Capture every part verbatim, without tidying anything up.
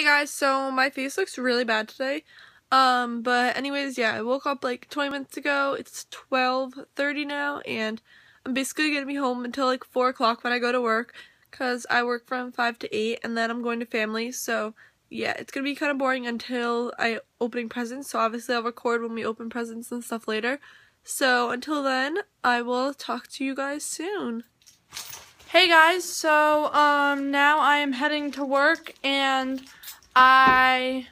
Hey guys, so my face looks really bad today. Um, but anyways, yeah, I woke up like twenty minutes ago. It's twelve thirty now, and I'm basically gonna be home until like four o'clock when I go to work, because I work from five to eight, and then I'm going to family, so yeah, it's gonna be kind of boring until I opening presents, so obviously I'll record when we open presents and stuff later. So until then, I will talk to you guys soon. Hey guys, so um, now I am heading to work, and I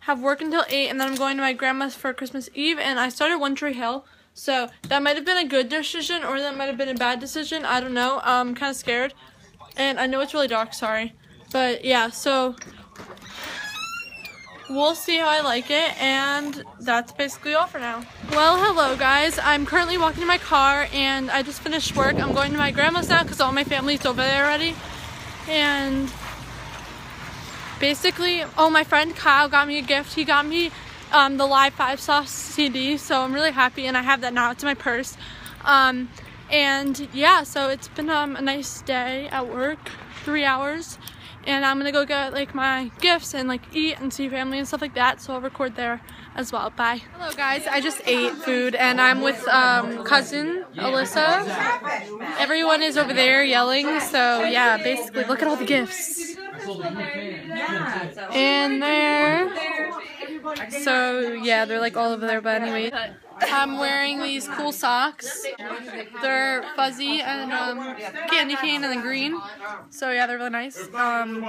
have work until eight, and then I'm going to my grandma's for Christmas Eve, and I started One Tree Hill, so that might have been a good decision, or that might have been a bad decision, I don't know. I'm kind of scared, and I know it's really dark, sorry, but yeah, so we'll see how I like it, and that's basically all for now. Well, hello guys, I'm currently walking to my car, and I just finished work. I'm going to my grandma's now because all my family's over there already, and basically, oh, my friend Kyle got me a gift. He got me um, the Live Five Sauce C D, so I'm really happy, and I have that now. It's in my purse, um, and yeah, so it's been um, a nice day at work, three hours, and I'm gonna go get like my gifts and like eat and see family and stuff like that, so I'll record there as well. Bye. Hello guys, I just ate food, and I'm with um, cousin Alyssa. Everyone is over there yelling, so yeah, basically look at all the gifts. And there. So yeah, they're like all over there, but anyway. I'm wearing these cool socks. They're fuzzy and um, candy cane and then green. So yeah, they're really nice. Um,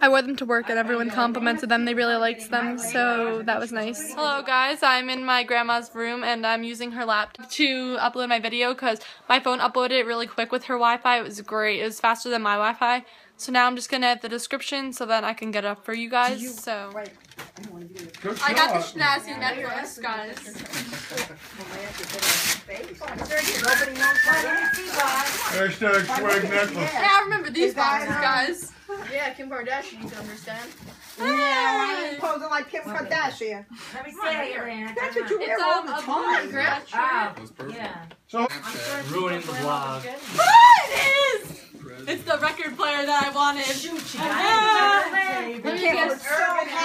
I wore them to work, and everyone complimented them. They really liked them, so that was nice. Hello guys, I'm in my grandma's room, and I'm using her laptop to upload my video because my phone uploaded it really quick with her Wi-Fi. It was great. It was faster than my Wi-Fi. So now I'm just gonna add the description so that I can get up for you guys. You, so right. I got the schnazzy necklace, guys. Hashtag swag necklace. Hey, I remember these boxes, guys. Yeah, Kim Kardashian, you understand? Hey. Yeah, I'm posing like Kim Kardashian. Let me say it. That's what you wear all the time. It's all perfect. Yeah. So I'm ruining the vlog. It is. It's the record player that I wanted. Shoot, you guys. Let me guess.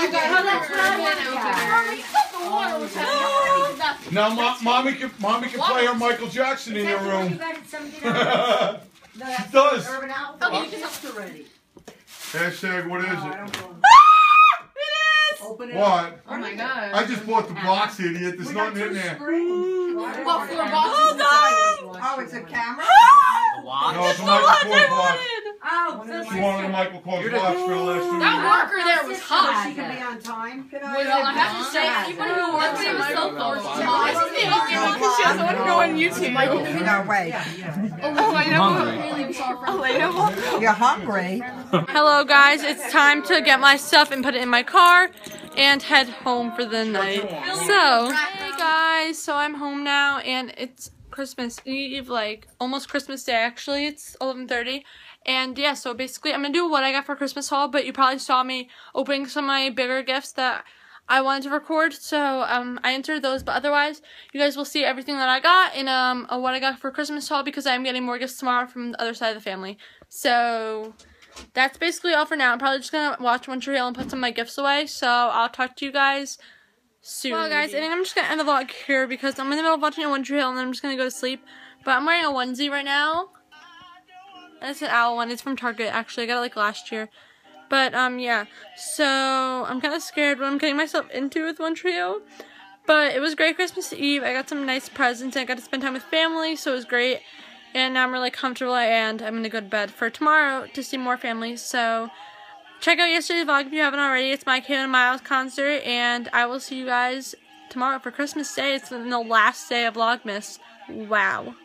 You got it. Now, mo mommy can mommy can play her Michael Jackson in your room. She does. Okay, you just have to ready. Hashtag, what is it? Open it what? Up. Oh my god. I just bought the box, idiot. There's nothing in there. What for a box? Oh, it's a camera? Watch. No, it's the Michael watch I wanted! Oh, this is one of Michael Kors watch for the last two years. That worker there was hot. She can be on time. Well, I have to say, anyone who works on my cell phone is hot. This is the only one because she doesn't want to go on YouTube. Michael, get our way. Oh, I know. You're hungry. Hello, guys. It's time to get my stuff and put it in my car and head home for the night. So, hey, guys. So, I'm home now, and it's Christmas Eve, like almost Christmas Day actually. It's eleven thirty, and yeah, so basically I'm gonna do what I got for Christmas haul, but you probably saw me opening some of my bigger gifts that I wanted to record, so um I entered those, but otherwise you guys will see everything that I got and um what I got for Christmas haul, because I'm getting more gifts tomorrow from the other side of the family. So that's basically all for now. I'm probably just gonna watch One Tree Hill and put some of my gifts away, so I'll talk to you guys soon. Well guys, and I'm just going to end the vlog here because I'm in the middle of watching a One Tree Hill, and then I'm just going to go to sleep. But I'm wearing a onesie right now. And it's an owl one. It's from Target actually. I got it like last year. But um yeah, so I'm kind of scared what I'm getting myself into with One Tree Hill. But it was great Christmas Eve. I got some nice presents, and I got to spend time with family, so it was great. And now I'm really comfortable, and I'm going to go to bed for tomorrow to see more family. So check out yesterday's vlog if you haven't already. It's my Cameron Miles concert, and I will see you guys tomorrow for Christmas Day. It's the last day of Vlogmas. Wow.